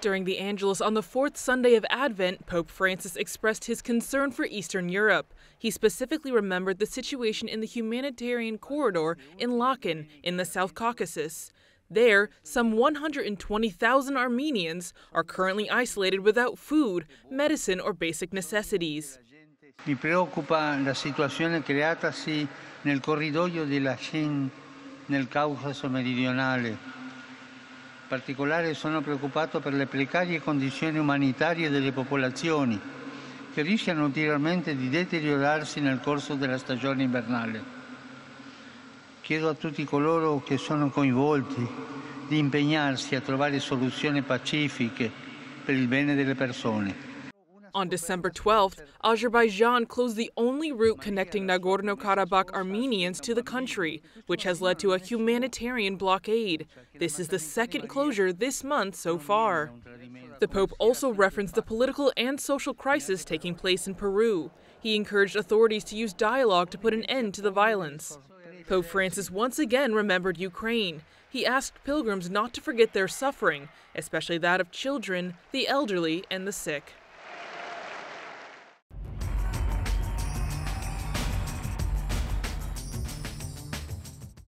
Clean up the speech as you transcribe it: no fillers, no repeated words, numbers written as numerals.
During the Angelus on the fourth Sunday of Advent, Pope Francis expressed his concern for Eastern Europe. He specifically remembered the situation in the humanitarian corridor in Lachin in the South Caucasus. There, some 120,000 Armenians are currently isolated without food, medicine, or basic necessities. Mi preoccupa la situazione creatasi nel corridoio di Lachin nel Caucaso meridionale. In particolare sono preoccupato per le precarie condizioni umanitarie delle popolazioni che rischiano ulteriormente di deteriorarsi nel corso della stagione invernale. Chiedo a tutti coloro che sono coinvolti di impegnarsi a trovare soluzioni pacifiche per il bene delle persone. On December 12th, Azerbaijan closed the only route connecting Nagorno-Karabakh Armenians to the country, which has led to a humanitarian blockade. This is the second closure this month so far. The Pope also referenced the political and social crisis taking place in Peru. He encouraged authorities to use dialogue to put an end to the violence. Pope Francis once again remembered Ukraine. He asked pilgrims not to forget their suffering, especially that of children, the elderly, and the sick.